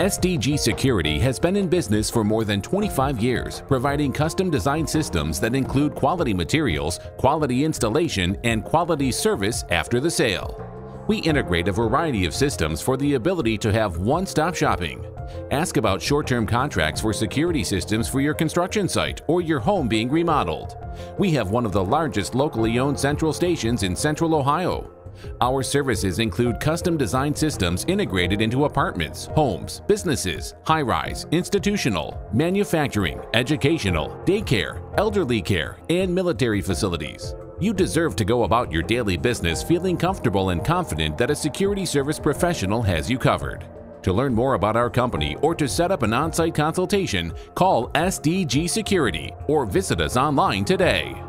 SDG Security has been in business for more than 25 years, providing custom-designed systems that include quality materials, quality installation, and quality service after the sale. We integrate a variety of systems for the ability to have one-stop shopping. Ask about short-term contracts for security systems for your construction site or your home being remodeled. We have one of the largest locally owned central stations in Central Ohio. Our services include custom-designed systems integrated into apartments, homes, businesses, high-rise, institutional, manufacturing, educational, daycare, elderly care, and military facilities. You deserve to go about your daily business feeling comfortable and confident that a security service professional has you covered. To learn more about our company or to set up an on-site consultation, call SDG Security or visit us online today.